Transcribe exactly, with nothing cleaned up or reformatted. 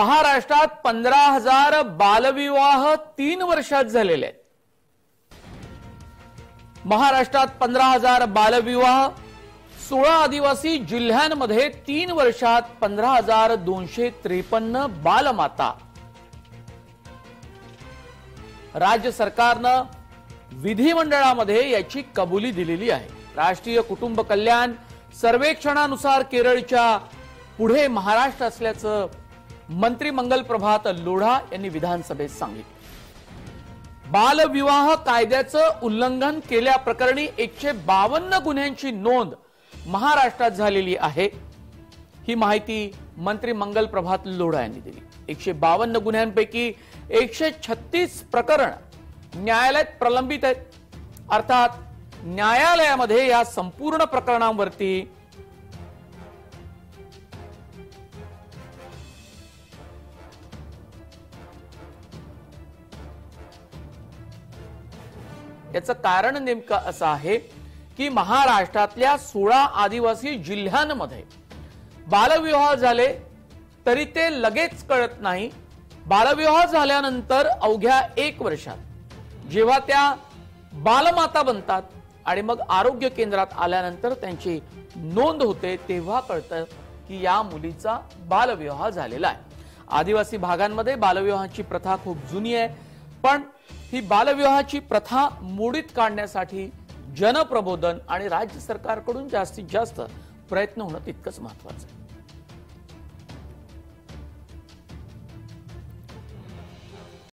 महाराष्ट्रात पंधरा हजार बालविवाह तीन वर्षात झालेले आहेत। महाराष्ट्रात पंधरा हजार बालविवाह सोळा आदिवासी जिल्ह्यांमध्ये तीन वर्षात पंधरा हजार दोनशे त्रेपन्न बालमाता। राज्य सरकारनं विधिमंडळामध्ये याची कबुली दिलेली आहे। राष्ट्रीय कुटुंब कल्याण सर्वेक्षणानुसार केरळच्या पुढे महाराष्ट्र असल्याचं मंत्री मंगल प्रभात लोढा यांनी विधानसभेत सांगितलं। बालविवाह कायद्याचं उल्लंघन केल्याप्रकरणी एकशे बावन्न गुन्ह्यांची नोंद महाराष्ट्रात झालेली आहे। ही माहिती मंत्री मंगल प्रभात लोढा यांनी दिली। एकशे बावन्न गुन्ह्यांपैकी एकशे छत्तीस प्रकरण न्यायालयात प्रलंबित आहेत। अर्थात न्यायालयामध्ये या संपूर्ण प्रकरणांवरती याचं कारण नेमकं असं आहे की महाराष्ट्रातल्या सोळा आदिवासी जिल्ह्यांमध्ये बालविवाह झाले तरी ते लगेच कळत नाही। बालविवाह झाल्यानंतर अवघ्या एक वर्षात जेव्हा त्या बालमाता बनतात आणि मग आरोग्य केंद्रात आल्यानंतर त्यांची नोंद होते तेव्हा कळतं की या मुलीचा बालविवाह झालेला आहे। आदिवासी भागांमध्ये बालविवाहाची प्रथा खूप जुनी आहे, पण ही बालविवाहाची प्रथा मोडीत काढण्यासाठी जनप्रबोधन आणि राज्य सरकारकडून जास्तीत जास्त प्रयत्न होणं तितकंच महत्त्वाचं आहे।